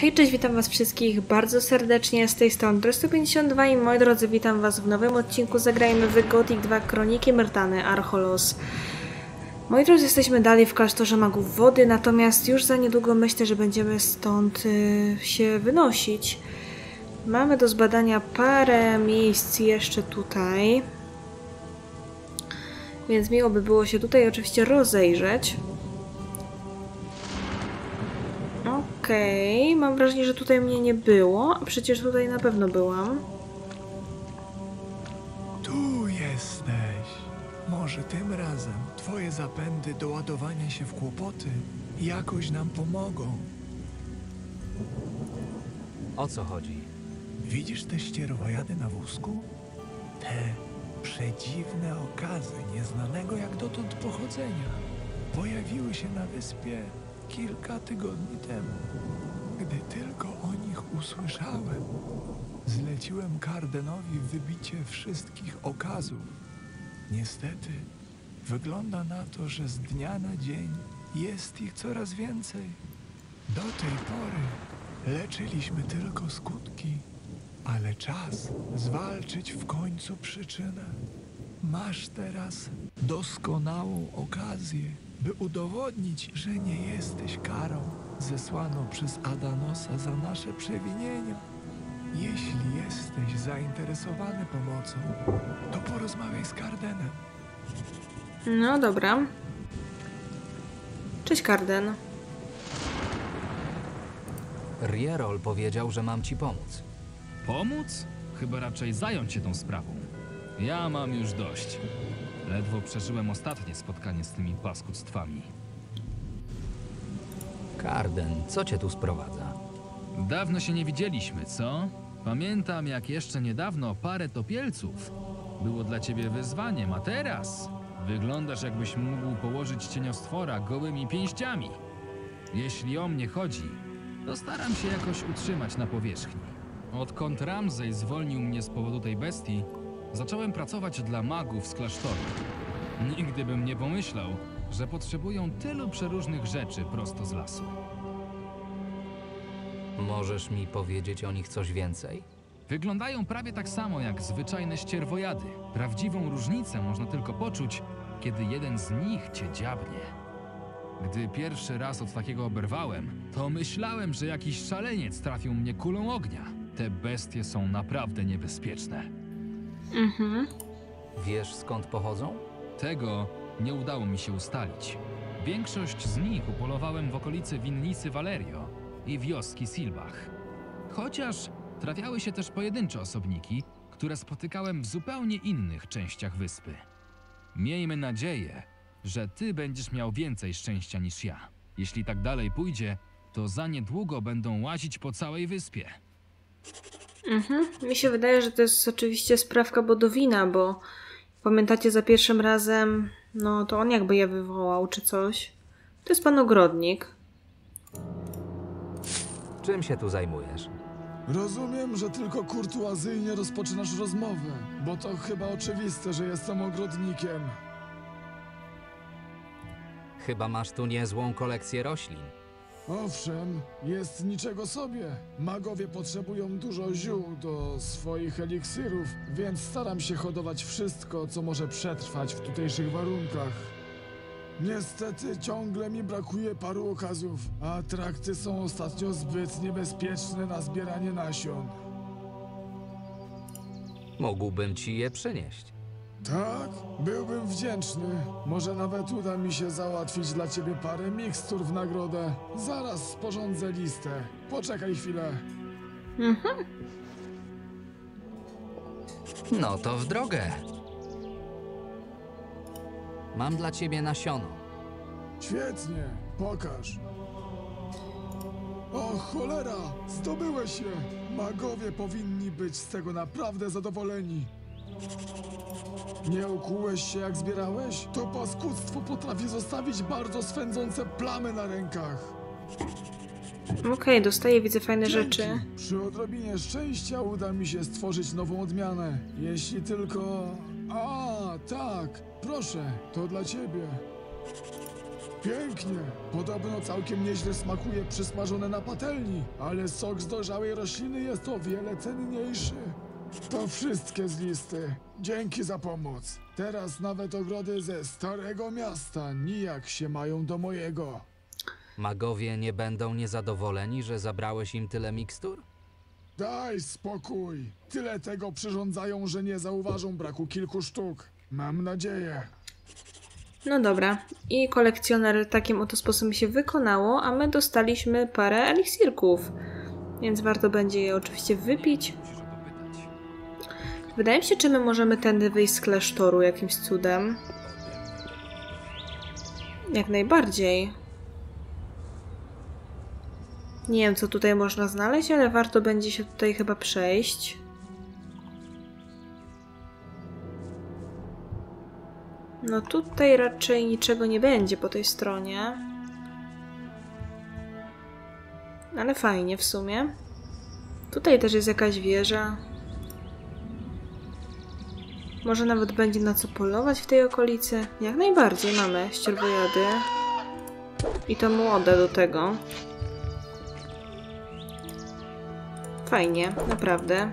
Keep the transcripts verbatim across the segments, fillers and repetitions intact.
Hej, cześć, witam was wszystkich bardzo serdecznie, z tej strony sto pięćdziesiąt dwa i moi drodzy, witam was w nowym odcinku. Zagrajmy w Wygodnik dwa kroniki Mertany Archolos. Moi drodzy, jesteśmy dalej w Klasztorze Magów Wody, natomiast już za niedługo myślę, że będziemy stąd y, się wynosić. Mamy do zbadania parę miejsc jeszcze tutaj, więc miło by było się tutaj oczywiście rozejrzeć. Okej, okay, mam wrażenie, że tutaj mnie nie było, a przecież tutaj na pewno byłam. Tu jesteś. Może tym razem twoje zapędy do ładowania się w kłopoty jakoś nam pomogą. O co chodzi? Widzisz te ścierwojady na wózku? Te przedziwne okazy nieznanego jak dotąd pochodzenia pojawiły się na wyspie kilka tygodni temu. Gdy tylko o nich usłyszałem, zleciłem Cardenowi wybicie wszystkich okazów. Niestety, wygląda na to, że z dnia na dzień jest ich coraz więcej. Do tej pory leczyliśmy tylko skutki, ale czas zwalczyć w końcu przyczynę. Masz teraz doskonałą okazję, by udowodnić, że nie jesteś karą zesłaną przez Adanosa za nasze przewinienia. Jeśli jesteś zainteresowany pomocą, to porozmawiaj z Cardenem. No dobra. Cześć, Carden. Rierol powiedział, że mam ci pomóc. Pomóc? Chyba raczej zająć się tą sprawą. Ja mam już dość. Ledwo przeżyłem ostatnie spotkanie z tymi paskudstwami. Carden, co cię tu sprowadza? Dawno się nie widzieliśmy, co? Pamiętam, jak jeszcze niedawno parę topielców było dla ciebie wyzwaniem, a teraz wyglądasz, jakbyś mógł położyć cieniostwora gołymi pięściami. Jeśli o mnie chodzi, to staram się jakoś utrzymać na powierzchni. Odkąd Ramsey zwolnił mnie z powodu tej bestii, zacząłem pracować dla magów z klasztoru. Nigdy bym nie pomyślał, że potrzebują tylu przeróżnych rzeczy prosto z lasu. Możesz mi powiedzieć o nich coś więcej? Wyglądają prawie tak samo jak zwyczajne ścierwojady. Prawdziwą różnicę można tylko poczuć, kiedy jeden z nich cię dziabnie. Gdy pierwszy raz od takiego oberwałem, to myślałem, że jakiś szaleniec trafił mnie kulą ognia. Te bestie są naprawdę niebezpieczne. Mhm. Wiesz, skąd pochodzą? Tego nie udało mi się ustalić. Większość z nich upolowałem w okolicy winnicy Valerio i wioski Silbach. Chociaż trafiały się też pojedyncze osobniki, które spotykałem w zupełnie innych częściach wyspy. Miejmy nadzieję, że ty będziesz miał więcej szczęścia niż ja. Jeśli tak dalej pójdzie, to za niedługo będą łazić po całej wyspie. Mhm. Mi się wydaje, że to jest oczywiście sprawka Bodowina, bo pamiętacie, za pierwszym razem, no to on jakby je wywołał, czy coś. To jest pan ogrodnik. Czym się tu zajmujesz? Rozumiem, że tylko kurtuazyjnie rozpoczynasz rozmowę, bo to chyba oczywiste, że jestem ogrodnikiem. Chyba masz tu niezłą kolekcję roślin. Owszem, jest niczego sobie. Magowie potrzebują dużo ziół do swoich eliksirów, więc staram się hodować wszystko, co może przetrwać w tutejszych warunkach. Niestety ciągle mi brakuje paru okazów, a trakty są ostatnio zbyt niebezpieczne na zbieranie nasion. Mógłbym ci je przynieść. Tak? Byłbym wdzięczny. Może nawet uda mi się załatwić dla ciebie parę mikstur w nagrodę. Zaraz sporządzę listę. Poczekaj chwilę. Mhm. No to w drogę. Mam dla ciebie nasiono. Świetnie. Pokaż. O cholera! Zdobyłeś je! Magowie powinni być z tego naprawdę zadowoleni. Nie ukłułeś się, jak zbierałeś? To paskudstwo potrafi zostawić bardzo swędzące plamy na rękach. Okej, okay, dostaję, widzę fajne Dzięki. rzeczy. Przy odrobinie szczęścia uda mi się stworzyć nową odmianę. Jeśli tylko... A, tak, proszę, to dla ciebie. Pięknie! Podobno całkiem nieźle smakuje przysmażone na patelni, ale sok z dojrzałej rośliny jest o wiele cenniejszy. To wszystkie z listy. Dzięki za pomoc. Teraz nawet ogrody ze starego miasta nijak się mają do mojego. Magowie nie będą niezadowoleni, że zabrałeś im tyle mikstur? Daj spokój. Tyle tego przyrządzają, że nie zauważą braku kilku sztuk. Mam nadzieję. No dobra. I kolekcjoner takim oto sposobem się wykonało, a my dostaliśmy parę eliksirków. Więc warto będzie je oczywiście wypić. Wydaje mi się, czy my możemy tędy wyjść z klasztoru jakimś cudem. Jak najbardziej. Nie wiem, co tutaj można znaleźć, ale warto będzie się tutaj chyba przejść. No tutaj raczej niczego nie będzie po tej stronie. Ale fajnie w sumie. Tutaj też jest jakaś wieża. Może nawet będzie na co polować w tej okolicy. Jak najbardziej mamy ścierwojady. I to młode do tego. Fajnie, naprawdę.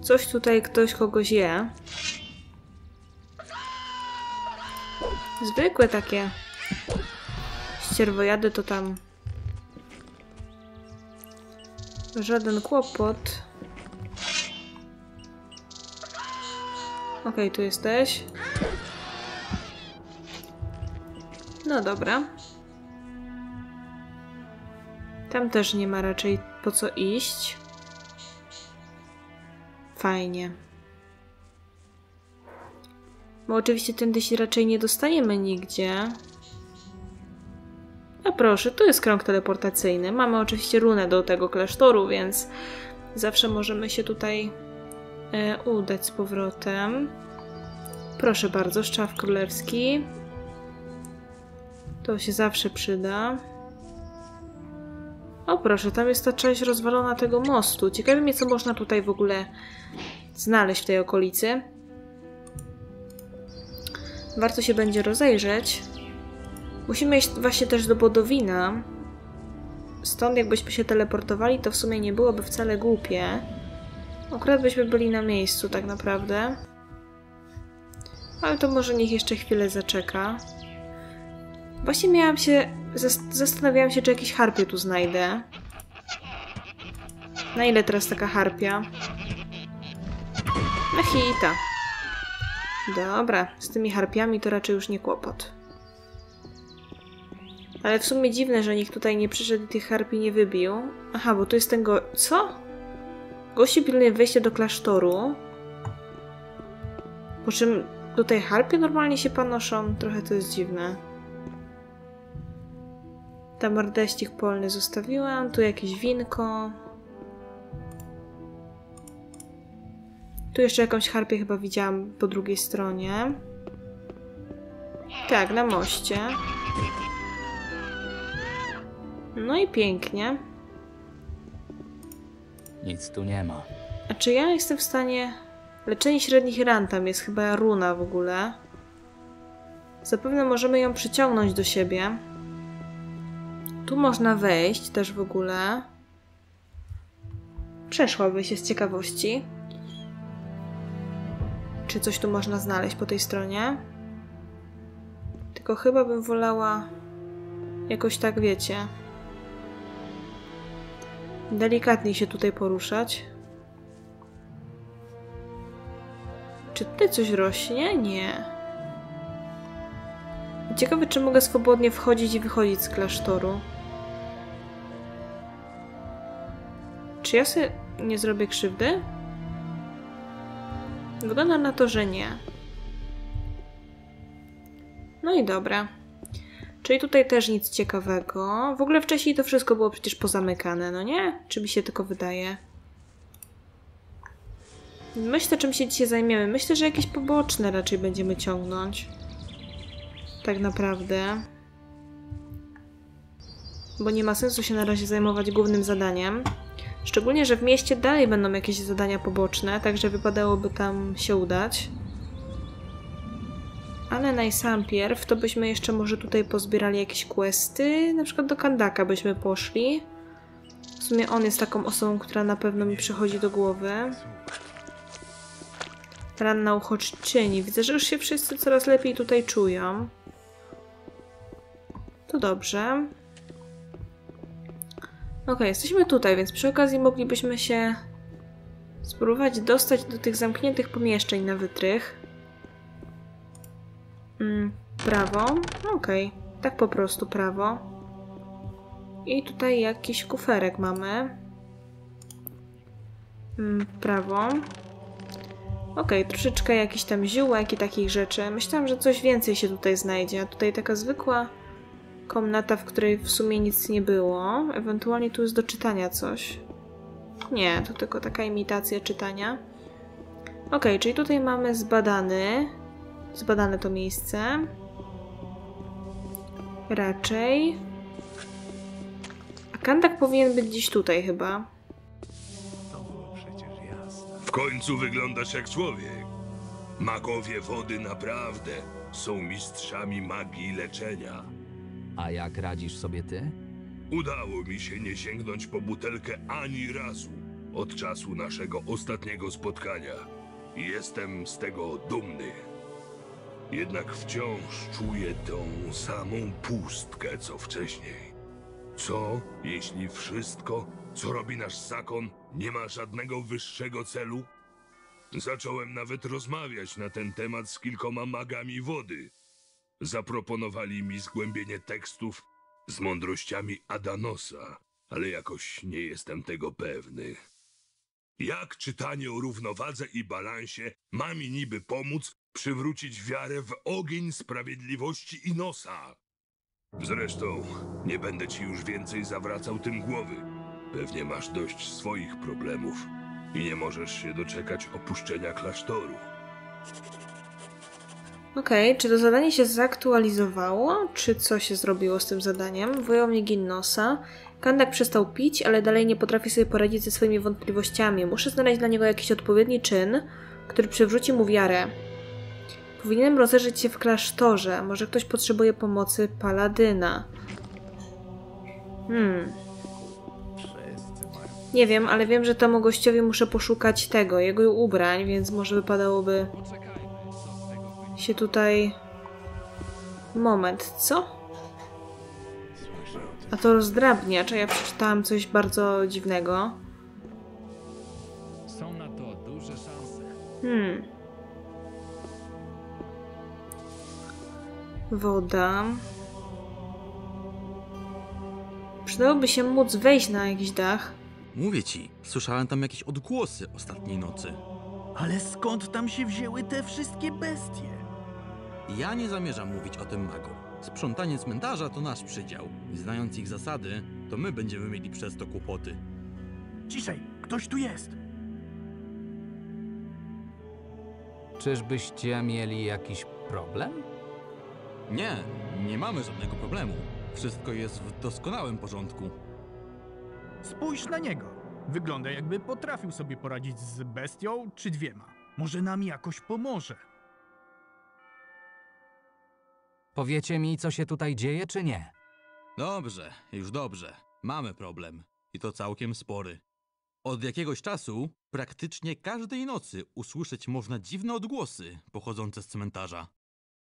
Coś tutaj ktoś kogoś je. Zwykłe takie ścierwojady to tam żaden kłopot. Okej, okay, tu jesteś. No dobra. Tam też nie ma raczej po co iść. Fajnie. Bo oczywiście tędy się raczej nie dostaniemy nigdzie. A proszę, tu jest krąg teleportacyjny. Mamy oczywiście runę do tego klasztoru, więc zawsze możemy się tutaj e, udać z powrotem. Proszę bardzo, szczaf królewski. To się zawsze przyda. O proszę, tam jest ta część rozwalona tego mostu. Ciekawi mnie, co można tutaj w ogóle znaleźć w tej okolicy. Warto się będzie rozejrzeć. Musimy iść właśnie też do Bodowina. Stąd jakbyśmy się teleportowali, to w sumie nie byłoby wcale głupie. Akurat byśmy byli na miejscu tak naprawdę. Ale to może niech jeszcze chwilę zaczeka. Właśnie miałam się... Zastanawiałam się, czy jakieś harpie tu znajdę. Na ile teraz taka harpia? Na hita. Dobra, z tymi harpiami to raczej już nie kłopot. Ale w sumie dziwne, że nikt tutaj nie przyszedł i tych harpi nie wybił. Aha, bo tu jest ten go... Co? Gości pilnuje wejście do klasztoru. Po czym tutaj harpie normalnie się panoszą. Trochę to jest dziwne. Tam ardeścik polny zostawiłam. Tu jakieś winko. Tu jeszcze jakąś harpię chyba widziałam po drugiej stronie. Tak, na moście. No i pięknie. Nic tu nie ma. A czy ja jestem w stanie... Leczenie średnich ran, tam jest chyba runa w ogóle. Zapewne możemy ją przyciągnąć do siebie. Tu można wejść też w ogóle. Przeszłaby się z ciekawości. Czy coś tu można znaleźć po tej stronie? Tylko chyba bym wolała jakoś tak, wiecie, delikatniej się tutaj poruszać. Czy tutaj coś rośnie? Nie. Ciekawe, czy mogę swobodnie wchodzić i wychodzić z klasztoru. Czy ja sobie nie zrobię krzywdy? Wygląda na to, że nie. No i dobra. Czyli tutaj też nic ciekawego. W ogóle wcześniej to wszystko było przecież pozamykane, no nie? Czy mi się tylko wydaje? Myślę, czym się dzisiaj zajmiemy. Myślę, że jakieś poboczne raczej będziemy ciągnąć. Tak naprawdę. Bo nie ma sensu się na razie zajmować głównym zadaniem. Szczególnie, że w mieście dalej będą jakieś zadania poboczne, także wypadałoby tam się udać. A Ale najsampierw to byśmy jeszcze może tutaj pozbierali jakieś questy. Na przykład do Kandaka byśmy poszli. W sumie on jest taką osobą, która na pewno mi przychodzi do głowy. Ranna uchodźczyni. Widzę, że już się wszyscy coraz lepiej tutaj czują. To dobrze. Ok, jesteśmy tutaj, więc przy okazji moglibyśmy się spróbować dostać do tych zamkniętych pomieszczeń na wytrych. Mm, prawo. Ok, tak po prostu prawo. I tutaj jakiś kuferek mamy. Mm, prawo. Ok, troszeczkę jakiś tam ziółek i takich rzeczy. Myślałam, że coś więcej się tutaj znajdzie, a tutaj taka zwykła komnata, w której w sumie nic nie było. Ewentualnie tu jest do czytania coś. Nie, to tylko taka imitacja czytania. Ok, czyli tutaj mamy zbadany. Zbadane to miejsce. Raczej. A Kandak powinien być gdzieś tutaj chyba. To było przecież jasne. W końcu wyglądasz jak człowiek. Magowie wody naprawdę są mistrzami magii leczenia. A jak radzisz sobie ty? Udało mi się nie sięgnąć po butelkę ani razu od czasu naszego ostatniego spotkania. Jestem z tego dumny. Jednak wciąż czuję tą samą pustkę, co wcześniej. Co, jeśli wszystko, co robi nasz zakon, nie ma żadnego wyższego celu? Zacząłem nawet rozmawiać na ten temat z kilkoma magami wody. Zaproponowali mi zgłębienie tekstów z mądrościami Adanosa, ale jakoś nie jestem tego pewny. Jak czytanie o równowadze i balansie ma mi niby pomóc przywrócić wiarę w ogień sprawiedliwości Innosa? Zresztą nie będę ci już więcej zawracał tym głowy. Pewnie masz dość swoich problemów i nie możesz się doczekać opuszczenia klasztoru. Okej, okay, czy to zadanie się zaktualizowało? Czy co się zrobiło z tym zadaniem? Wojownik Innosa. Kandak przestał pić, ale dalej nie potrafi sobie poradzić ze swoimi wątpliwościami. Muszę znaleźć dla niego jakiś odpowiedni czyn, który przywróci mu wiarę. Powinienem rozejrzeć się w klasztorze. Może ktoś potrzebuje pomocy paladyna. Hmm. Nie wiem, ale wiem, że temu gościowi muszę poszukać tego, jego ubrań, więc może wypadałoby się tutaj... Moment, co? A to rozdrabniacz, a ja przeczytałam coś bardzo dziwnego. Są na to duże szanse. Hmm. Woda. Przydałoby się móc wejść na jakiś dach. Mówię ci, słyszałem tam jakieś odgłosy ostatniej nocy. Ale skąd tam się wzięły te wszystkie bestie? Ja nie zamierzam mówić o tym magom. Sprzątanie cmentarza to nasz przydział. Znając ich zasady, to my będziemy mieli przez to kłopoty. Ciszej! Ktoś tu jest! Czyżbyście mieli jakiś problem? Nie, nie mamy żadnego problemu. Wszystko jest w doskonałym porządku. Spójrz na niego. Wygląda, jakby potrafił sobie poradzić z bestią czy dwiema. Może nam jakoś pomoże. Powiecie mi, co się tutaj dzieje, czy nie? Dobrze, już dobrze. Mamy problem. I to całkiem spory. Od jakiegoś czasu, praktycznie każdej nocy, usłyszeć można dziwne odgłosy pochodzące z cmentarza.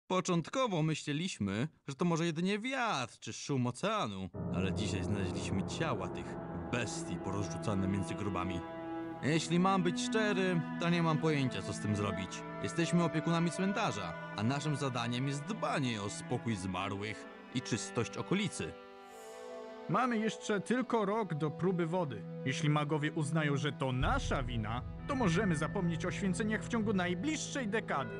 Początkowo myśleliśmy, że to może jedynie wiatr czy szum oceanu, ale dzisiaj znaleźliśmy ciała tych bestii porozrzucane między grobami. Jeśli mam być szczery, to nie mam pojęcia, co z tym zrobić. Jesteśmy opiekunami cmentarza, a naszym zadaniem jest dbanie o spokój zmarłych i czystość okolicy. Mamy jeszcze tylko rok do próby wody. Jeśli magowie uznają, że to nasza wina, to możemy zapomnieć o święceniach w ciągu najbliższej dekady.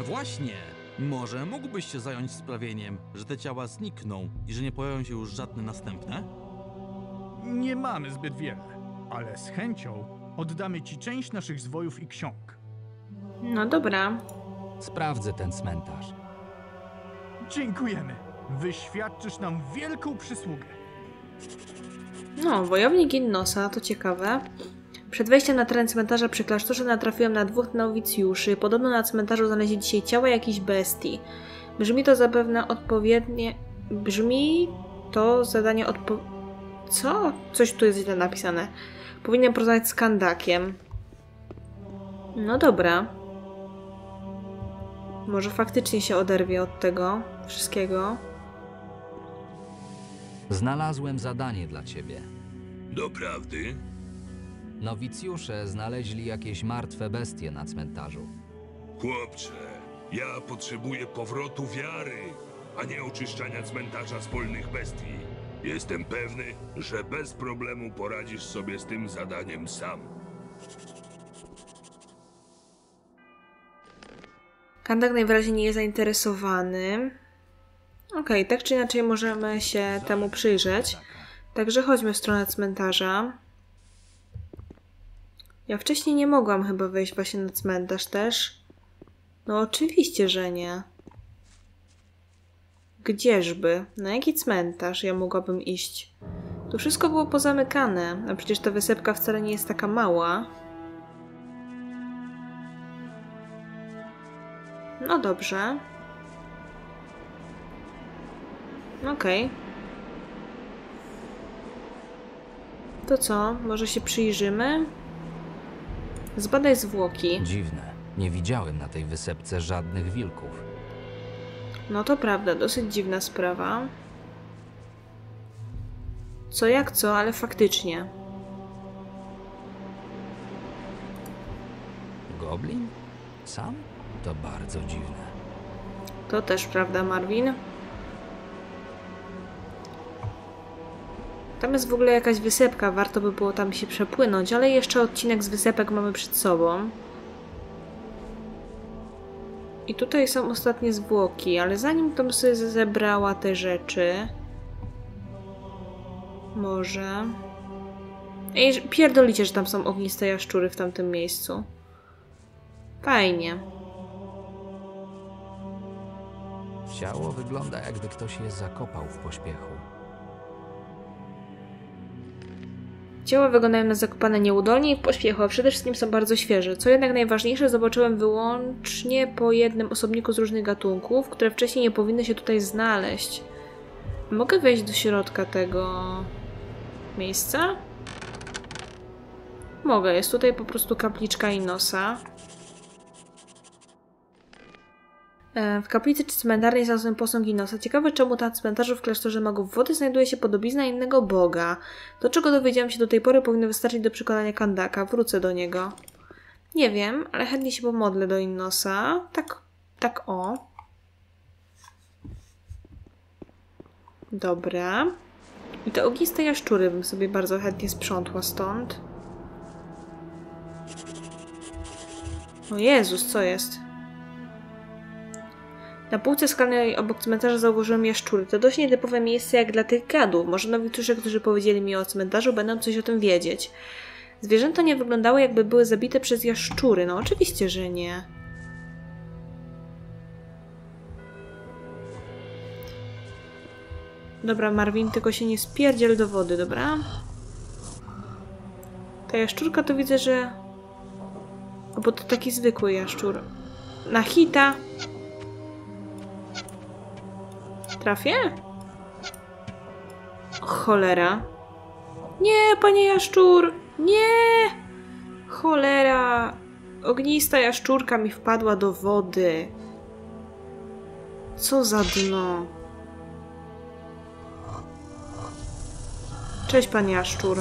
Właśnie! Może mógłbyś się zająć sprawieniem, że te ciała znikną i że nie pojawią się już żadne następne? Nie mamy zbyt wiele. Ale z chęcią oddamy ci część naszych zwojów i ksiąg. No dobra. Sprawdzę ten cmentarz. Dziękujemy. Wyświadczysz nam wielką przysługę. No, wojownik Innosa, to ciekawe. Przed wejściem na teren cmentarza przy klasztorze natrafiłem na dwóch nowicjuszy. Podobno na cmentarzu znaleźli dzisiaj ciała jakiejś bestii. Brzmi to zapewne odpowiednie... Brzmi to zadanie odpo... Co? Coś tu jest źle napisane. Powinienem porozmawiać z Kandakiem. No dobra. Może faktycznie się oderwie od tego wszystkiego. Znalazłem zadanie dla ciebie. Doprawdy? Nowicjusze znaleźli jakieś martwe bestie na cmentarzu. Chłopcze, ja potrzebuję powrotu wiary, a nie oczyszczania cmentarza z polnych bestii. Jestem pewny, że bez problemu poradzisz sobie z tym zadaniem sam. Kandak najwyraźniej nie jest zainteresowany. Okej, tak czy inaczej możemy się temu przyjrzeć. Także chodźmy w stronę cmentarza. Ja wcześniej nie mogłam chyba wejść właśnie na cmentarz też. No oczywiście, że nie. Gdzieżby? Na jaki cmentarz ja mogłabym iść? Tu wszystko było pozamykane, a przecież ta wysepka wcale nie jest taka mała. No dobrze. Okej. Okay. To co? Może się przyjrzymy? Zbadaj zwłoki. Dziwne. Nie widziałem na tej wysepce żadnych wilków. No to prawda, dosyć dziwna sprawa. Co jak co, ale faktycznie. Goblin? Sam? To bardzo dziwne. To też prawda, Marvin. Tam jest w ogóle jakaś wysepka, warto by było tam się przepłynąć, ale jeszcze odcinek z wysepek mamy przed sobą. I tutaj są ostatnie zwłoki, ale zanim tam sobie zebrała te rzeczy... Może... Ej, pierdolicie, że tam są ogniste jaszczury w tamtym miejscu. Fajnie. Ciało wygląda, jakby ktoś je zakopał w pośpiechu. Ciała wyglądają na zakopane nieudolnie i w pośpiechu, a przede wszystkim są bardzo świeże. Co jednak najważniejsze, zobaczyłem wyłącznie po jednym osobniku z różnych gatunków, które wcześniej nie powinny się tutaj znaleźć. Mogę wejść do środka tego... miejsca? Mogę, jest tutaj po prostu kapliczka Innosa. W kaplicy czy cmentarnej znalazłem posąg Innosa. Ciekawe, czemu na cmentarzu w klasztorze Magów Wody znajduje się podobizna innego boga. To, czego dowiedziałam się do tej pory, powinno wystarczyć do przekonania Kandaka. Wrócę do niego. Nie wiem, ale chętnie się pomodlę do Innosa. Tak, tak o. Dobra. I te ogniste jaszczury bym sobie bardzo chętnie sprzątła stąd. O Jezus, co jest? Na półce skalnej obok cmentarza zauważyłem jaszczury. To dość nietypowe miejsce jak dla tych gadów. Może nowicjusze, którzy powiedzieli mi o cmentarzu, będą coś o tym wiedzieć. Zwierzęta nie wyglądały, jakby były zabite przez jaszczury. No oczywiście, że nie. Dobra, Marvin, tylko się nie spierdziel do wody, dobra? Ta jaszczurka to widzę, że... O, bo to taki zwykły jaszczur. Na hita! Trafię? O, cholera. Nie, panie jaszczur! Nie! Cholera! Ognista jaszczurka mi wpadła do wody. Co za dno. Cześć, panie jaszczur.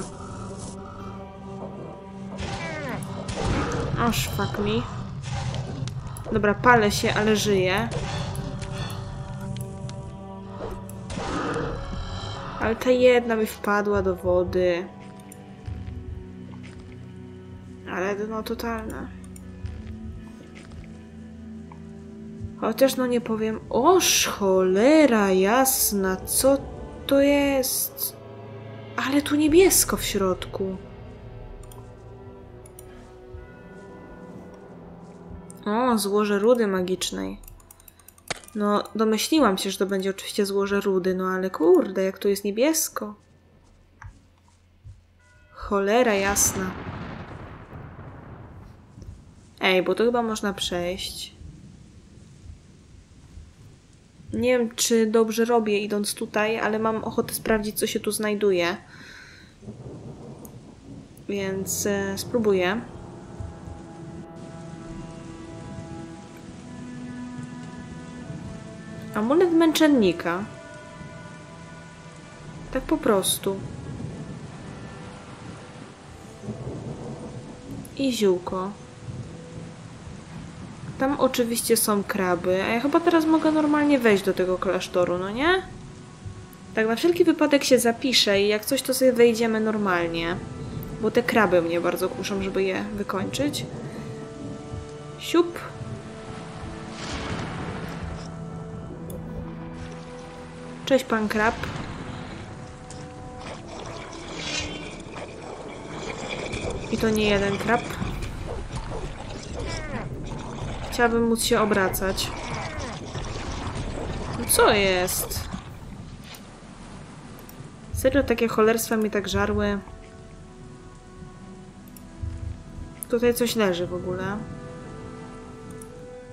O, fuck mi. Dobra, palę się, ale żyję. Ale ta jedna mi wpadła do wody. Ale no totalne. Chociaż no nie powiem... Oż cholera jasna, co to jest? Ale tu niebiesko w środku. O, złoże rudy magicznej. No, domyśliłam się, że to będzie oczywiście złoże rudy, no ale kurde, jak tu jest niebiesko. Cholera jasna. Ej, bo to chyba można przejść. Nie wiem, czy dobrze robię idąc tutaj, ale mam ochotę sprawdzić, co się tu znajduje. Więc e, spróbuję. Amulet męczennika. Tak po prostu. I ziółko. Tam oczywiście są kraby, a ja chyba teraz mogę normalnie wejść do tego klasztoru, no nie? Tak na wszelki wypadek się zapiszę i jak coś, to sobie wejdziemy normalnie. Bo te kraby mnie bardzo kuszą, żeby je wykończyć. Siup. Cześć, pan krab. I to nie jeden krab. Chciałabym móc się obracać. No co jest? Serio, takie cholerstwa mi tak żarły. Tutaj coś leży w ogóle.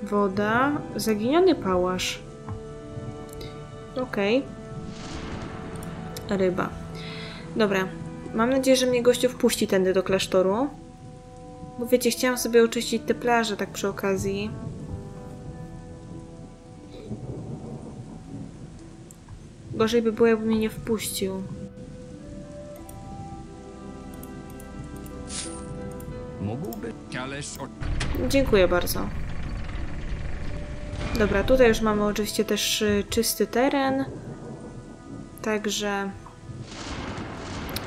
Woda. Zaginiony pałasz. Okej. Okay. Ryba. Dobra. Mam nadzieję, że mnie gościu wpuści tędy do klasztoru. Bo wiecie, chciałam sobie oczyścić te plaże tak przy okazji. Gorzej by było, jakby mnie nie wpuścił. Mógłby, ależ... Dziękuję bardzo. Dobra, tutaj już mamy oczywiście też czysty teren. Także...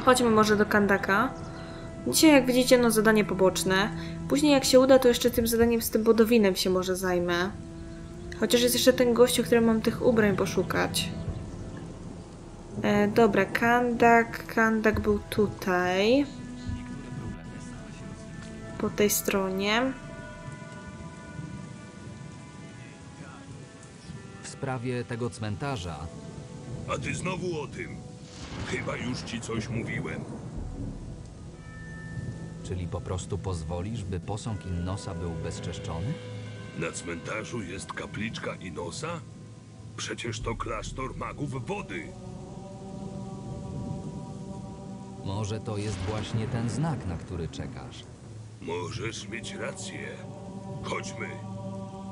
Chodźmy może do Kandaka. Dzisiaj, jak widzicie, no zadanie poboczne. Później, jak się uda, to jeszcze tym zadaniem z tym Bodowinem się może zajmę. Chociaż jest jeszcze ten gościu, który mam tych ubrań poszukać. E, dobra, Kandak. Kandak był tutaj. Po tej stronie. W sprawie tego cmentarza... A ty znowu o tym. Chyba już ci coś mówiłem. Czyli po prostu pozwolisz, by posąg Innosa był bezczeszczony? Na cmentarzu jest kapliczka Innosa? Przecież to klasztor magów wody. Może to jest właśnie ten znak, na który czekasz. Możesz mieć rację. Chodźmy.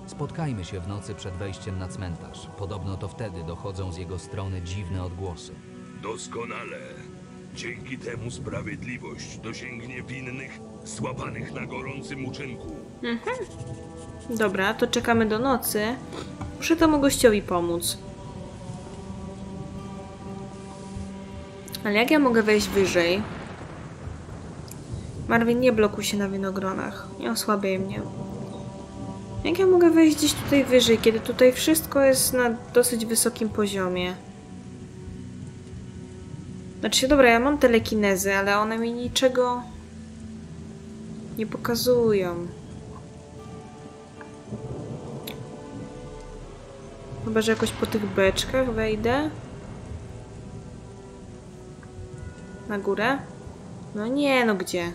Spotkajmy się w nocy przed wejściem na cmentarz. Podobno to wtedy dochodzą z jego strony dziwne odgłosy. Doskonale. Dzięki temu sprawiedliwość dosięgnie winnych, złapanych na gorącym uczynku. Mhm. Dobra, to czekamy do nocy. Muszę temu gościowi pomóc. Ale jak ja mogę wejść wyżej? Marvin, nie blokuj się na winogronach. Nie osłabiaj mnie. Jak ja mogę wejść gdzieś tutaj wyżej, kiedy tutaj wszystko jest na dosyć wysokim poziomie? Znaczy, dobra, ja mam telekinezy, ale one mi niczego nie pokazują. Chyba że jakoś po tych beczkach wejdę. Na górę? No nie, no gdzie?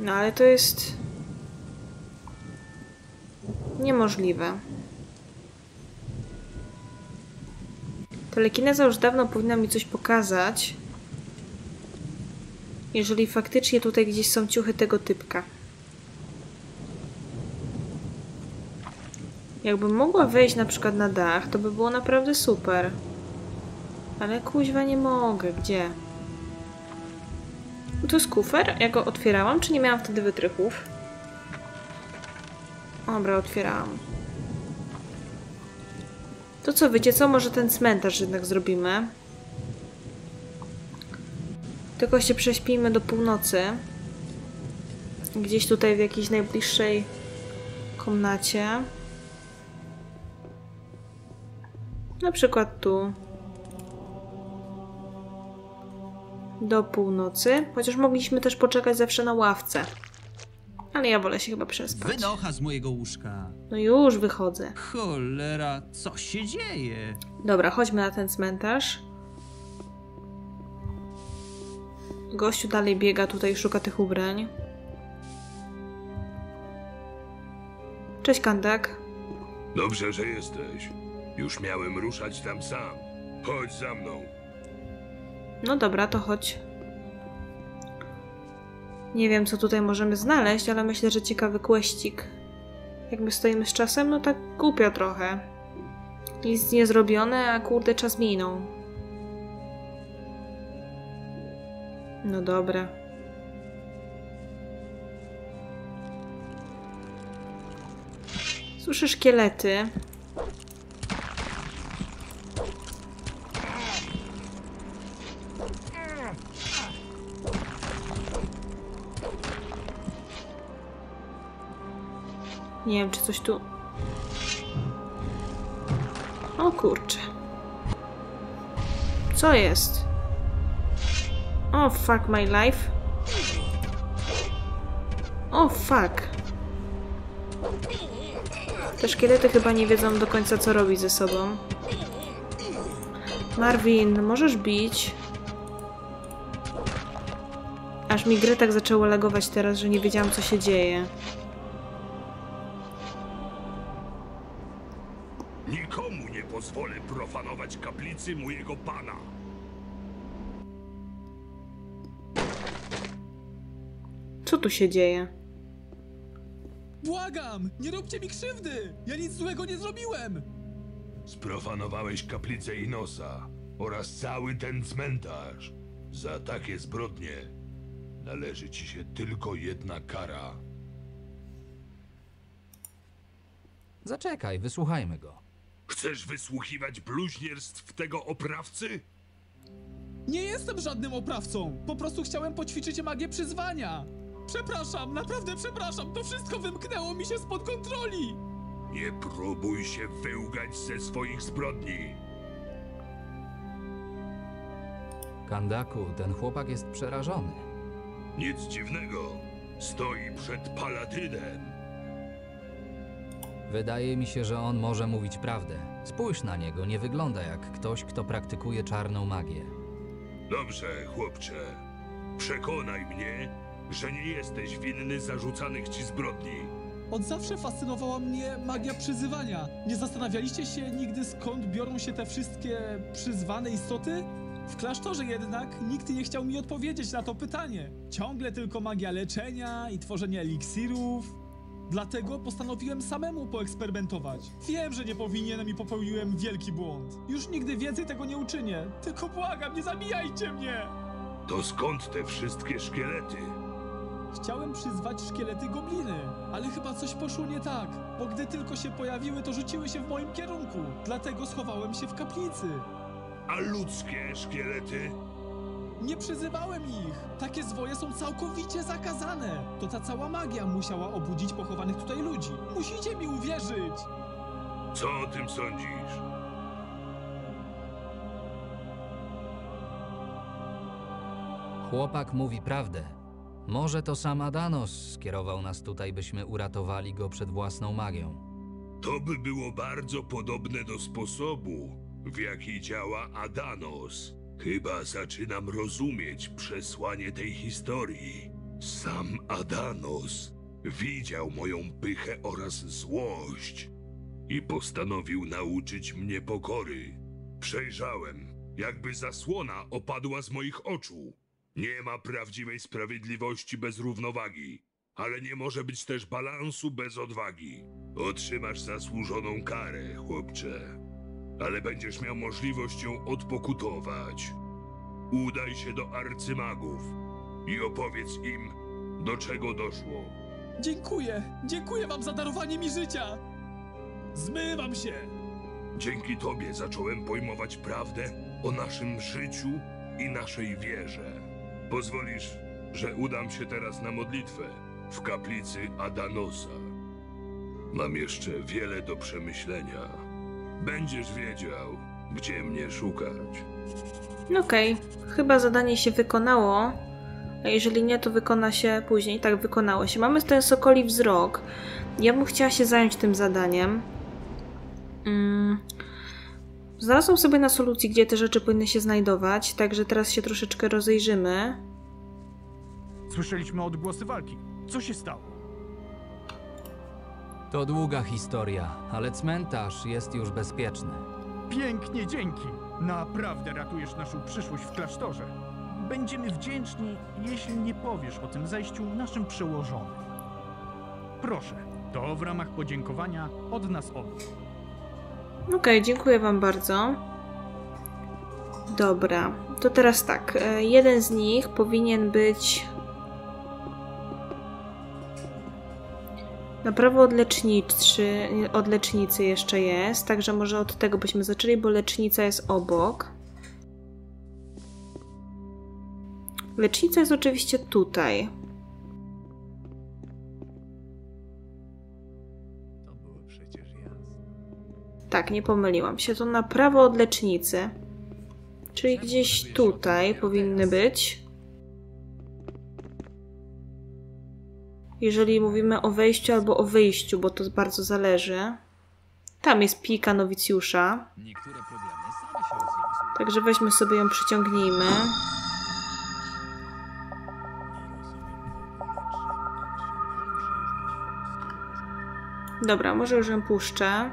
No ale to jest... niemożliwe. Telekineza już dawno powinna mi coś pokazać. Jeżeli faktycznie tutaj gdzieś są ciuchy tego typka. Jakbym mogła wejść na przykład na dach, to by było naprawdę super. Ale kuźwa nie mogę. Gdzie? To jest kufer? Ja go otwierałam, czy nie miałam wtedy wytrychów? Dobra, otwierałam. To co, wiecie co? Może ten cmentarz jednak zrobimy. Tylko się prześpijmy do północy. Gdzieś tutaj w jakiejś najbliższej komnacie. Na przykład tu. Do północy. Chociaż mogliśmy też poczekać zawsze na ławce. Ale ja wolę się chyba przespać. Wynocha z mojego łóżka. No już wychodzę. Cholera, co się dzieje? Dobra, chodźmy na ten cmentarz. Gościu dalej biega tutaj, szuka tych ubrań. Cześć, Kandak. Dobrze, że jesteś. Już miałem ruszać tam sam. Chodź za mną. No dobra, to chodź. Nie wiem, co tutaj możemy znaleźć, ale myślę, że ciekawy questik. Jak my stoimy z czasem, no tak głupio trochę. Nic nie zrobione, a kurde, czas minął. No dobra. Słyszę szkielety. Nie wiem, czy coś tu... O kurczę. Co jest? O fuck my life. O fuck. Te szkielety chyba nie wiedzą do końca, co robić ze sobą. Marvin, możesz bić? Aż mi grę tak zaczęło lagować teraz, że nie wiedziałam, co się dzieje. Nikomu nie pozwolę profanować kaplicy mojego pana. Co tu się dzieje? Błagam! Nie róbcie mi krzywdy! Ja nic złego nie zrobiłem! Sprofanowałeś kaplicę Innosa oraz cały ten cmentarz. Za takie zbrodnie należy ci się tylko jedna kara. Zaczekaj, wysłuchajmy go. Chcesz wysłuchiwać bluźnierstw tego oprawcy? Nie jestem żadnym oprawcą! Po prostu chciałem poćwiczyć magię przyzwania! Przepraszam, naprawdę przepraszam! To wszystko wymknęło mi się spod kontroli! Nie próbuj się wyłgać ze swoich zbrodni! Kandaku, ten chłopak jest przerażony. Nic dziwnego! Stoi przed paladynem! Wydaje mi się, że on może mówić prawdę. Spójrz na niego, nie wygląda jak ktoś, kto praktykuje czarną magię. Dobrze, chłopcze. Przekonaj mnie, że nie jesteś winny zarzucanych ci zbrodni. Od zawsze fascynowała mnie magia przyzywania. Nie zastanawialiście się nigdy, skąd biorą się te wszystkie przyzwane istoty? W klasztorze jednak nikt nie chciał mi odpowiedzieć na to pytanie. Ciągle tylko magia leczenia i tworzenia eliksirów. Dlatego postanowiłem samemu poeksperymentować. Wiem, że nie powinienem i popełniłem wielki błąd. Już nigdy więcej tego nie uczynię. Tylko błagam, nie zabijajcie mnie! To skąd te wszystkie szkielety? Chciałem przyzwać szkielety gobliny, ale chyba coś poszło nie tak. Bo gdy tylko się pojawiły, to rzuciły się w moim kierunku. Dlatego schowałem się w kaplicy. A ludzkie szkielety? Nie przyzywałem ich! Takie zwoje są całkowicie zakazane! To ta cała magia musiała obudzić pochowanych tutaj ludzi. Musicie mi uwierzyć! Co o tym sądzisz? Chłopak mówi prawdę. Może to sam Adanos skierował nas tutaj, byśmy uratowali go przed własną magią. To by było bardzo podobne do sposobu, w jaki działa Adanos. Chyba zaczynam rozumieć przesłanie tej historii. Sam Adanos widział moją pychę oraz złość i postanowił nauczyć mnie pokory. Przejrzałem, jakby zasłona opadła z moich oczu. Nie ma prawdziwej sprawiedliwości bez równowagi, ale nie może być też balansu bez odwagi. Otrzymasz zasłużoną karę, chłopcze. Ale będziesz miał możliwość ją odpokutować. Udaj się do arcymagów i opowiedz im, do czego doszło. Dziękuję, dziękuję wam za darowanie mi życia. Zmywam się. Dzięki tobie zacząłem pojmować prawdę o naszym życiu i naszej wierze. Pozwolisz, że udam się teraz na modlitwę w kaplicy Adanosa. Mam jeszcze wiele do przemyślenia. Będziesz wiedział, gdzie mnie szukać. Okej, okay. Chyba zadanie się wykonało, a jeżeli nie, to wykona się później. Tak, wykonało się. Mamy ten Sokoli wzrok. Ja bym chciała się zająć tym zadaniem. Mm. Znalazłam sobie na solucji, gdzie te rzeczy powinny się znajdować, także teraz się troszeczkę rozejrzymy. Słyszeliśmy odgłosy walki. Co się stało? To długa historia, ale cmentarz jest już bezpieczny. Pięknie, dzięki. Naprawdę ratujesz naszą przyszłość w klasztorze. Będziemy wdzięczni, jeśli nie powiesz o tym zajściu naszym przełożonym. Proszę, to w ramach podziękowania od nas obu. Okej, okay, dziękuję wam bardzo. Dobra, to teraz tak. Jeden z nich powinien być na prawo od leczniczy, od lecznicy jeszcze jest, także może od tego byśmy zaczęli, bo lecznica jest obok. Lecznica jest oczywiście tutaj. To było przecież jasne. Tak, nie pomyliłam się. To na prawo od lecznicy. Czyli gdzieś tutaj powinny być. Jeżeli mówimy o wejściu albo o wyjściu, bo to bardzo zależy. Tam jest pika nowicjusza. Także weźmy sobie ją, przyciągnijmy. Dobra, może już ją puszczę.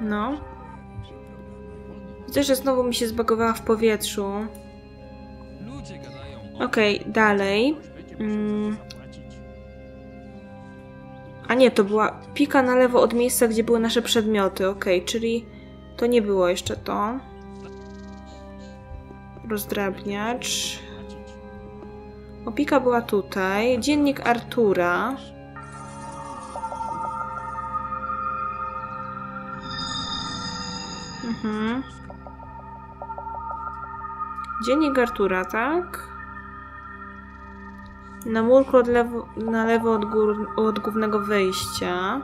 No. Widzę, że znowu mi się zbagowała w powietrzu. Okej, okay, dalej. Mm. A nie, to była pika na lewo od miejsca, gdzie były nasze przedmioty. Okej, okay, czyli to nie było jeszcze to. Rozdrabniacz. Opika była tutaj. Dziennik Artura. Mhm. Dziennik Artura, tak? Na murku od lewo, na lewo od, gór, od głównego wyjścia.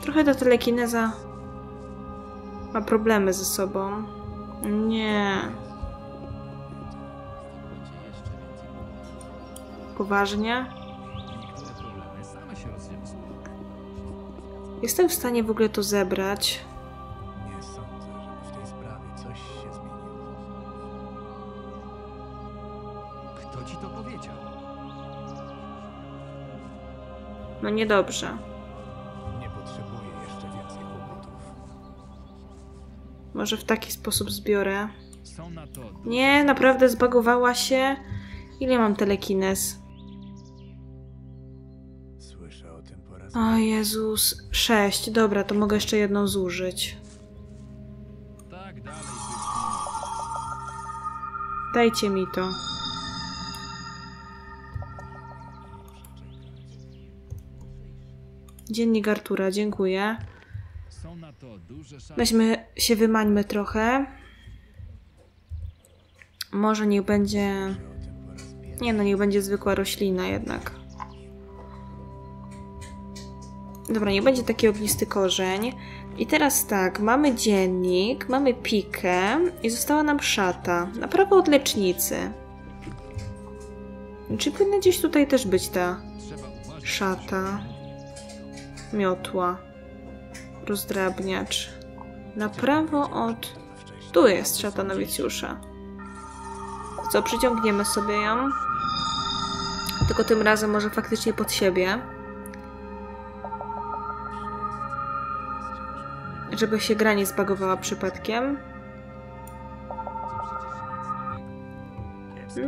Trochę ta telekineza ma problemy ze sobą. Nie. Poważnie. Jestem w stanie w ogóle to zebrać. Nie sądzę, żeby w tej sprawie coś się zmieniło. Kto ci to powiedział? No niedobrze. Nie potrzebuję jeszcze więcej kłopotów. Może w taki sposób zbiorę. Nie, naprawdę zbagowała się. Ile mam telekines? O Jezus, sześć. Dobra, to mogę jeszcze jedną zużyć. Dajcie mi to. Dziennik Artura, dziękuję. Weźmy się, wymańmy trochę. Może niech będzie... Nie no, niech będzie zwykła roślina jednak. Dobra, nie będzie taki ognisty korzeń. I teraz tak, mamy dziennik, mamy pikę i została nam szata. Na prawo od lecznicy. Czy powinna gdzieś tutaj też być ta szata? Miotła. Rozdrabniacz. Na prawo od... Tu jest szata nowicjusza. Co, przyciągniemy sobie ją. Tylko tym razem może faktycznie pod siebie. Żeby się gra nie zbagowała przypadkiem.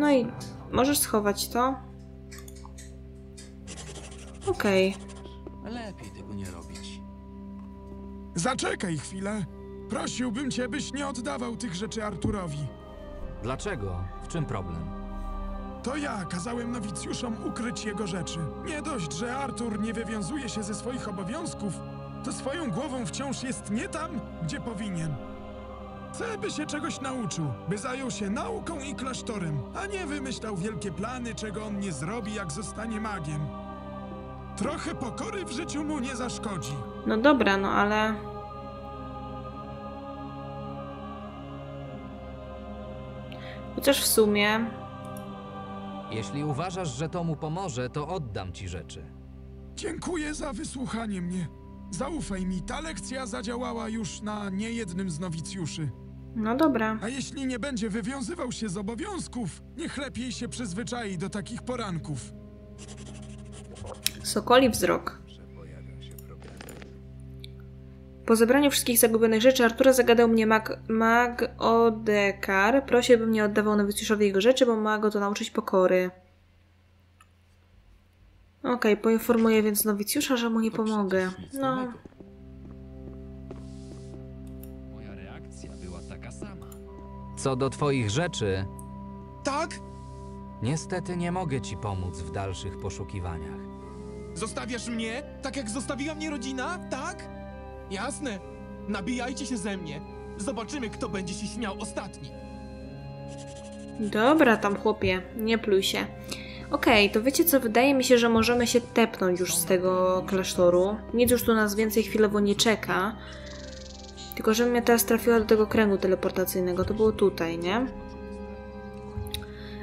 No i możesz schować to. Okej. Lepiej tego nie robić. Zaczekaj chwilę. Prosiłbym cię, byś nie oddawał tych rzeczy Arturowi. Dlaczego? W czym problem? To ja kazałem nowicjuszom ukryć jego rzeczy. Nie dość, że Artur nie wywiązuje się ze swoich obowiązków, to swoją głową wciąż jest nie tam, gdzie powinien. Chcę, by się czegoś nauczył, by zajął się nauką i klasztorem, a nie wymyślał wielkie plany, czego on nie zrobi, jak zostanie magiem. Trochę pokory w życiu mu nie zaszkodzi. No dobra, no ale... Chociaż w sumie... Jeśli uważasz, że to mu pomoże, to oddam ci rzeczy. Dziękuję za wysłuchanie mnie. Zaufaj mi, ta lekcja zadziałała już na niejednym z nowicjuszy. No dobra. A jeśli nie będzie wywiązywał się z obowiązków, niech lepiej się przyzwyczai do takich poranków. Sokoli wzrok. Po zebraniu wszystkich zagubionych rzeczy Artura zagadał mnie mag, mag Odekar. Prosił, bym nie oddawał nowicjuszowi jego rzeczy, bo ma go to nauczyć pokory. Okej, okay, poinformuję więc nowicjusza, że mu nie pomogę. No. Moja reakcja była taka sama. Co do twoich rzeczy... Tak? Niestety nie mogę ci pomóc w dalszych poszukiwaniach. Zostawiasz mnie? Tak jak zostawiła mnie rodzina? Tak? Jasne! Nabijajcie się ze mnie! Zobaczymy, kto będzie się śmiał ostatni! Dobra tam, chłopie, nie pluj się. Okej, okay, to wiecie co? Wydaje mi się, że możemy się tepnąć już z tego klasztoru. Nic już tu nas więcej chwilowo nie czeka. Tylko, żebym ja teraz trafiła do tego kręgu teleportacyjnego. To było tutaj, nie?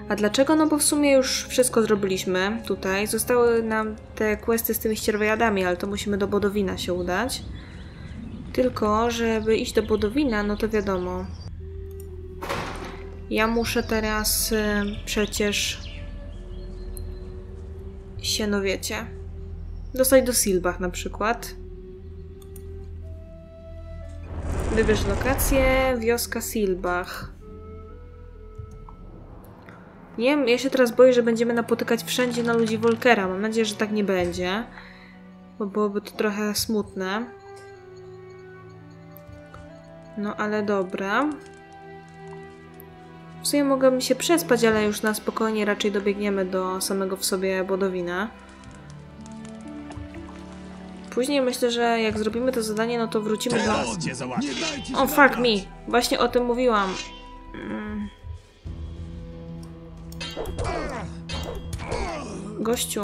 A dlaczego? No bo w sumie już wszystko zrobiliśmy tutaj. Zostały nam te questy z tymi ścierwojadami, ale to musimy do Bodowina się udać. Tylko, żeby iść do Bodowina, no to wiadomo. Ja muszę teraz y, przecież się, no wiecie, dostać do Silbach na przykład. Wybierz lokację, wioska Silbach. Nie wiem, ja się teraz boję, że będziemy napotykać wszędzie na ludzi Volkera. Mam nadzieję, że tak nie będzie, bo byłoby to trochę smutne. No ale dobra. W sumie mogę się przespać, ale już na spokojnie raczej dobiegniemy do samego w sobie Bodowina. Później myślę, że jak zrobimy to zadanie, no to wrócimy do... O, fuck me! Właśnie o tym mówiłam. Mm. Gościu.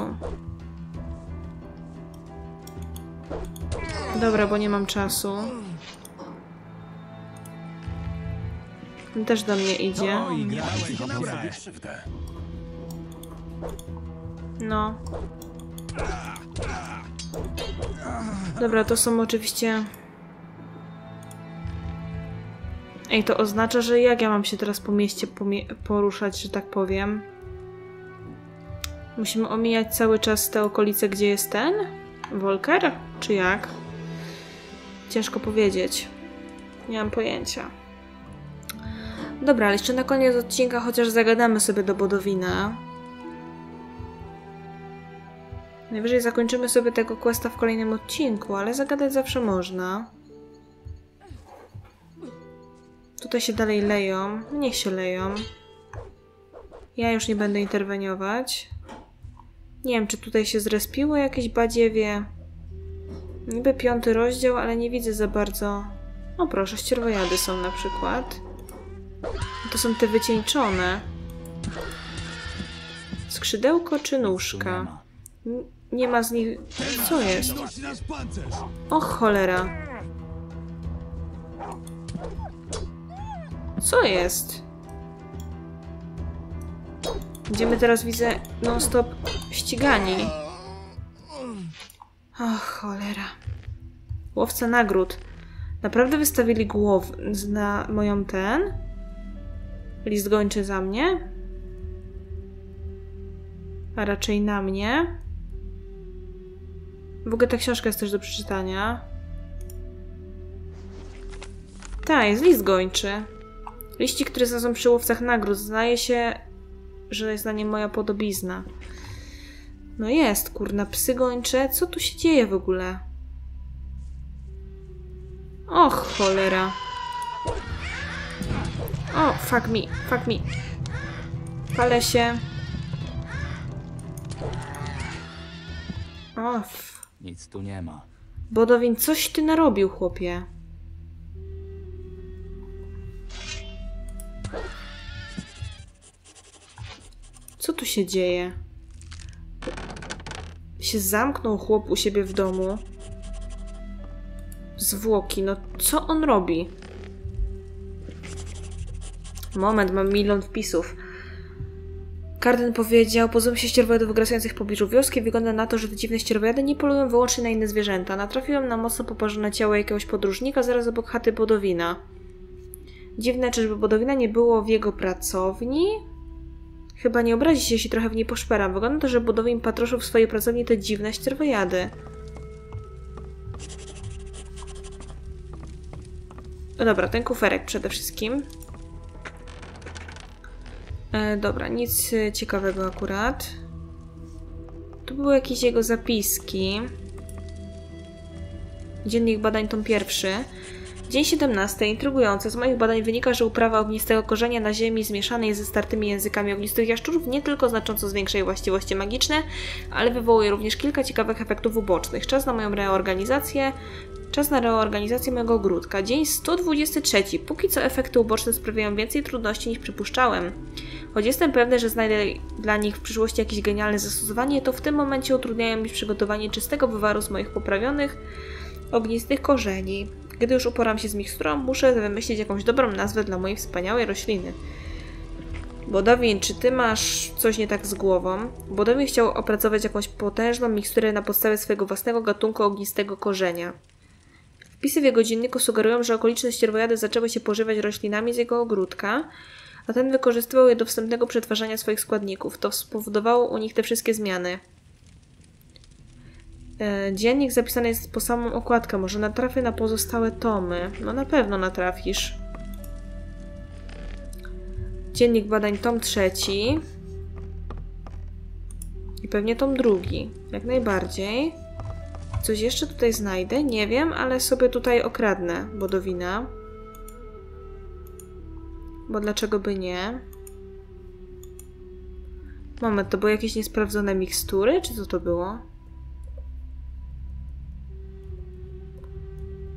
Dobra, bo nie mam czasu. Też do mnie idzie. No. Dobra, to są oczywiście... Ej, to oznacza, że jak ja mam się teraz po mieście poruszać, że tak powiem? Musimy omijać cały czas te okolice, gdzie jest ten? Volker? Czy jak? Ciężko powiedzieć. Nie mam pojęcia. Dobra, ale jeszcze na koniec odcinka chociaż zagadamy sobie do Bodowina. Najwyżej zakończymy sobie tego questa w kolejnym odcinku, ale zagadać zawsze można. Tutaj się dalej leją. Niech się leją. Ja już nie będę interweniować. Nie wiem, czy tutaj się zrespiło jakieś badziewie. Niby piąty rozdział, ale nie widzę za bardzo... O proszę, ścierwojady są na przykład. To są te wycieńczone. Skrzydełko czy nóżka? N nie ma z nich... Co jest? O cholera. Co jest? Będziemy teraz, widzę, non-stop ścigani. O cholera. Łowca nagród. Naprawdę wystawili głowę na moją ten? List gończy za mnie? A raczej na mnie. W ogóle ta książka jest też do przeczytania. Ta, jest list gończy. Liści, który znalazłem przy łowcach nagród. Zdaje się, że jest na nim moja podobizna. No jest, kurna, psy gończe. Co tu się dzieje w ogóle? Och, cholera. O, fuck me, fuck me. Palę się. O, f... Nic tu nie ma. Bodowin, coś ty narobił, chłopie. Co tu się dzieje? Się zamknął chłop u siebie w domu. Zwłoki, no co on robi? Moment, mam milion wpisów. Carden powiedział, pozbyłem się ścierwojadów wygrasujących w pobliżu wioski. Wygląda na to, że te dziwne ścierwojady nie polują wyłącznie na inne zwierzęta. Natrafiłem na mocno poparzone ciało jakiegoś podróżnika zaraz obok chaty Bodowina. Dziwne, żeby Bodowina nie było w jego pracowni. Chyba nie obrazi się, jeśli trochę w niej poszperam. Wygląda to, że Bodowin patroszył w swojej pracowni te dziwne ścierwojady. No dobra, ten kuferek przede wszystkim. E, dobra, nic ciekawego akurat. Tu były jakieś jego zapiski. Dziennik badań tom pierwszy. Dzień siedemnasty. Intrygujące. Z moich badań wynika, że uprawa ognistego korzenia na ziemi zmieszanej ze startymi językami ognistych jaszczurów nie tylko znacząco zwiększa jej właściwości magiczne, ale wywołuje również kilka ciekawych efektów ubocznych. Czas na moją reorganizację. Czas na reorganizację mojego ogródka. Dzień sto dwudziesty trzeci. Póki co efekty uboczne sprawiają więcej trudności niż przypuszczałem. Choć jestem pewny, że znajdę dla nich w przyszłości jakieś genialne zastosowanie, to w tym momencie utrudniają mi przygotowanie czystego wywaru z moich poprawionych ognistych korzeni. Gdy już uporam się z miksturą, muszę wymyślić jakąś dobrą nazwę dla mojej wspaniałej rośliny. Bodowin, czy ty masz coś nie tak z głową? Bodowin chciał opracować jakąś potężną miksturę na podstawie swojego własnego gatunku ognistego korzenia. Wpisy w jego dzienniku sugerują, że okoliczne ścierwojady zaczęły się pożywać roślinami z jego ogródka, a ten wykorzystywał je do wstępnego przetwarzania swoich składników. To spowodowało u nich te wszystkie zmiany. Dziennik zapisany jest po samą okładkę. Może natrafię na pozostałe tomy. No na pewno natrafisz. Dziennik badań tom trzeci. I pewnie tom drugi. Jak najbardziej. Coś jeszcze tutaj znajdę? Nie wiem, ale sobie tutaj okradnę Bodowina. Bo dlaczego by nie? Moment, to były jakieś niesprawdzone mikstury? Czy co to było?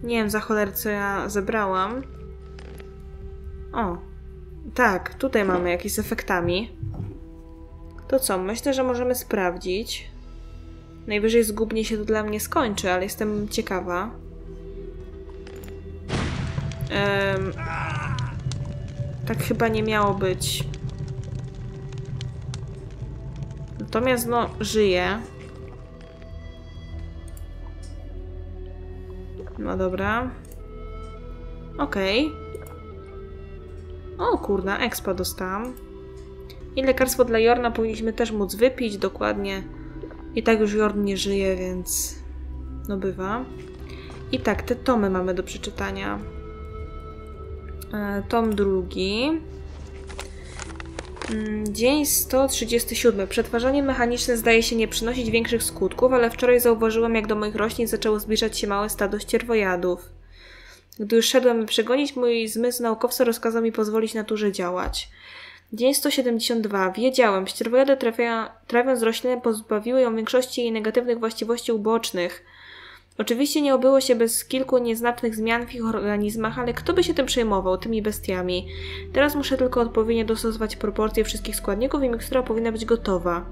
Nie wiem za cholerę, co ja zebrałam. O, tak, tutaj mamy jakieś z efektami. To co? Myślę, że możemy sprawdzić. Najwyżej zgubnie się to dla mnie skończy, ale jestem ciekawa. Ehm, tak chyba nie miało być. Natomiast no, żyję. No dobra. Okej. Okay. O kurna, expa dostałam. I lekarstwo dla Jorna powinniśmy też móc wypić, dokładnie. I tak już Jorn nie żyje, więc... No bywa. I tak, te tomy mamy do przeczytania. E, tom drugi. Dzień sto trzydziesty siódmy. Przetwarzanie mechaniczne zdaje się nie przynosić większych skutków, ale wczoraj zauważyłem, jak do moich roślin zaczęło zbliżać się małe stado ścierwojadów. Gdy już szedłem przegonić, mój zmysł naukowca rozkazał mi pozwolić naturze działać. Dzień sto siedemdziesiąt dwa. Wiedziałem, ścierwojady trafia, trawiąc roślinę pozbawiły ją większości jej negatywnych właściwości ubocznych. Oczywiście nie obyło się bez kilku nieznacznych zmian w ich organizmach, ale kto by się tym przejmował, tymi bestiami? Teraz muszę tylko odpowiednio dostosować proporcje wszystkich składników i mikstura powinna być gotowa.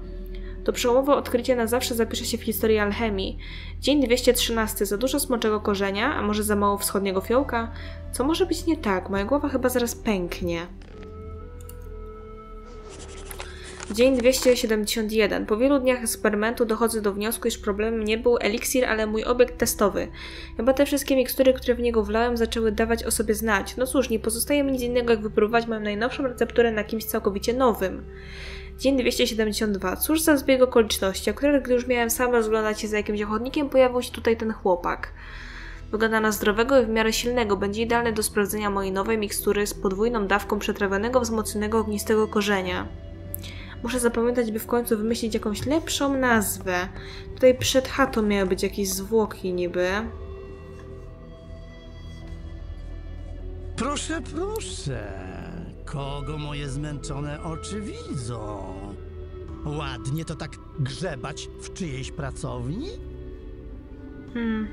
To przełomowe odkrycie na zawsze zapisze się w historii alchemii. Dzień dwieście trzynaście. Za dużo smoczego korzenia, a może za mało wschodniego fiołka? Co może być nie tak? Moja głowa chyba zaraz pęknie. Dzień dwieście siedemdziesiąt jeden. Po wielu dniach eksperymentu dochodzę do wniosku, iż problemem nie był eliksir, ale mój obiekt testowy. Chyba te wszystkie mikstury, które w niego wlałem, zaczęły dawać o sobie znać. No cóż, nie pozostaje mi nic innego, jak wypróbować moją najnowszą recepturę na kimś całkowicie nowym. Dzień dwieście siedemdziesiąt dwa. Cóż za zbieg okoliczności, akurat gdy już miałem sam rozglądać się za jakimś ochotnikiem, pojawił się tutaj ten chłopak. Wygląda na zdrowego i w miarę silnego. Będzie idealny do sprawdzenia mojej nowej mikstury z podwójną dawką przetrawionego, wzmocnionego ognistego korzenia. Muszę zapamiętać, by w końcu wymyślić jakąś lepszą nazwę. Tutaj przed chatą miały być jakieś zwłoki niby. Proszę, proszę. Kogo moje zmęczone oczy widzą? Ładnie to tak grzebać w czyjejś pracowni? Hmm.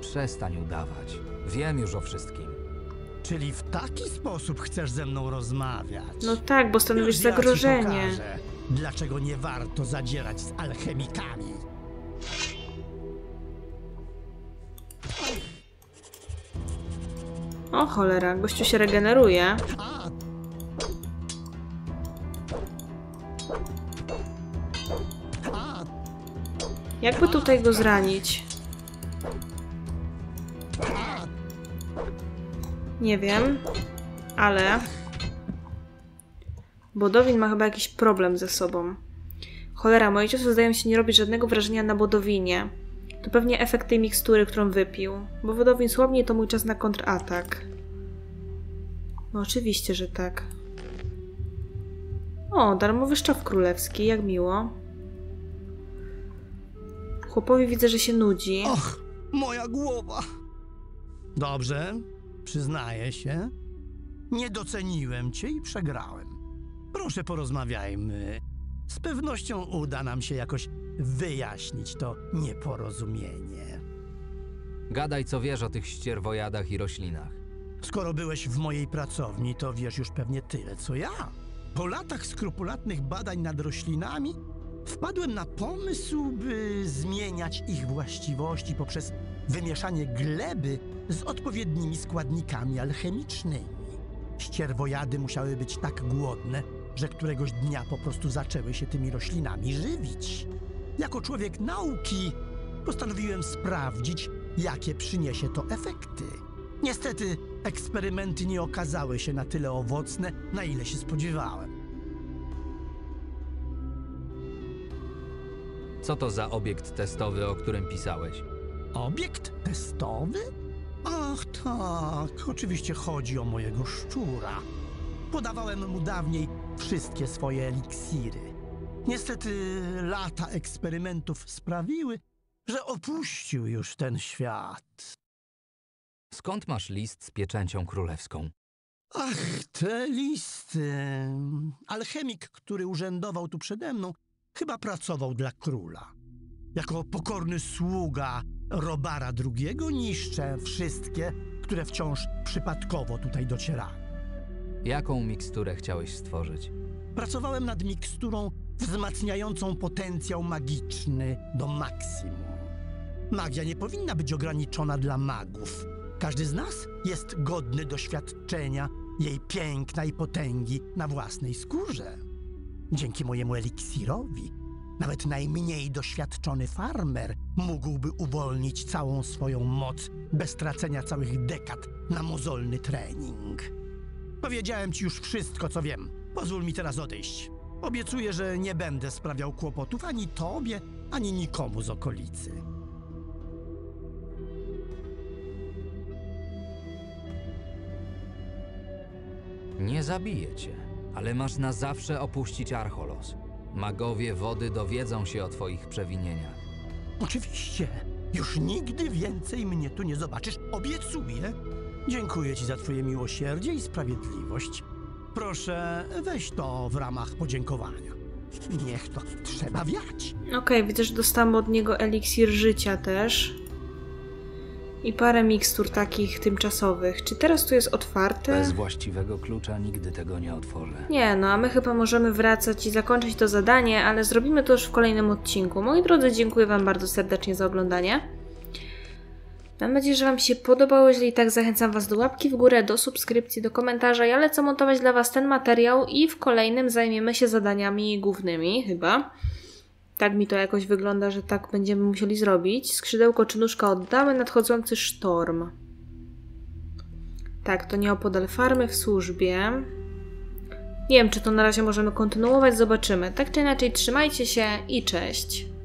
Przestań udawać. Wiem już o wszystkim. Czyli w taki sposób chcesz ze mną rozmawiać? No tak, bo stanowisz zagrożenie. Już ja ci pokażę, dlaczego nie warto zadzierać z alchemikami? O cholera, gościu się regeneruje. Jakby tutaj go zranić? Nie wiem, ale... Bodowin ma chyba jakiś problem ze sobą. Cholera, moje ciosy zdają się nie robić żadnego wrażenia na Bodowinie. To pewnie efekt tej mikstury, którą wypił. Bo Bodowin słabnie, to mój czas na kontratak. No oczywiście, że tak. O, darmowy szczaf królewski, jak miło. Chłopowi widzę, że się nudzi. Och, moja głowa! Dobrze, przyznaję się. Nie doceniłem cię i przegrałem. Proszę, porozmawiajmy. Z pewnością uda nam się jakoś wyjaśnić to nieporozumienie. Gadaj, co wiesz o tych ścierwojadach i roślinach. Skoro byłeś w mojej pracowni, to wiesz już pewnie tyle, co ja. Po latach skrupulatnych badań nad roślinami wpadłem na pomysł, by zmieniać ich właściwości poprzez wymieszanie gleby z odpowiednimi składnikami alchemicznymi. Ścierwojady musiały być tak głodne, że któregoś dnia po prostu zaczęły się tymi roślinami żywić. Jako człowiek nauki postanowiłem sprawdzić, jakie przyniesie to efekty. Niestety eksperymenty nie okazały się na tyle owocne, na ile się spodziewałem. Co to za obiekt testowy, o którym pisałeś? Obiekt testowy? Ach tak, oczywiście chodzi o mojego szczura. Podawałem mu dawniej wszystkie swoje eliksiry. Niestety lata eksperymentów sprawiły, że opuścił już ten świat. Skąd masz list z pieczęcią królewską? Ach, te listy. Alchemik, który urzędował tu przede mną, chyba pracował dla króla. Jako pokorny sługa Robara Drugiego niszczę wszystkie, które wciąż przypadkowo tutaj docierały. Jaką miksturę chciałeś stworzyć? Pracowałem nad miksturą wzmacniającą potencjał magiczny do maksimum. Magia nie powinna być ograniczona dla magów. Każdy z nas jest godny doświadczenia jej piękna i potęgi na własnej skórze. Dzięki mojemu eliksirowi nawet najmniej doświadczony farmer mógłby uwolnić całą swoją moc bez tracenia całych dekad na mozolny trening. Powiedziałem ci już wszystko, co wiem. Pozwól mi teraz odejść. Obiecuję, że nie będę sprawiał kłopotów ani tobie, ani nikomu z okolicy. Nie zabiję cię, ale masz na zawsze opuścić Archolos. Magowie wody dowiedzą się o twoich przewinieniach. Oczywiście. Już nigdy więcej mnie tu nie zobaczysz. Obiecuję. Dziękuję ci za twoje miłosierdzie i sprawiedliwość. Proszę, weź to w ramach podziękowania. Niech to trzeba wiać. Okej, okay, widzę, że dostałam od niego eliksir życia też. I parę mikstur takich tymczasowych. Czy teraz tu jest otwarte? Bez właściwego klucza nigdy tego nie otworzę. Nie, no a my chyba możemy wracać i zakończyć to zadanie, ale zrobimy to już w kolejnym odcinku. Moi drodzy, dziękuję wam bardzo serdecznie za oglądanie. Mam nadzieję, że wam się podobało. Jeżeli tak, zachęcam was do łapki w górę, do subskrypcji, do komentarza. Ja lecę montować dla was ten materiał i w kolejnym zajmiemy się zadaniami głównymi, chyba. Tak mi to jakoś wygląda, że tak będziemy musieli zrobić. Skrzydełko czy nóżka oddamy, nadchodzący sztorm. Tak, to nieopodal farmy w służbie. Nie wiem, czy to na razie możemy kontynuować, zobaczymy. Tak czy inaczej, trzymajcie się i cześć.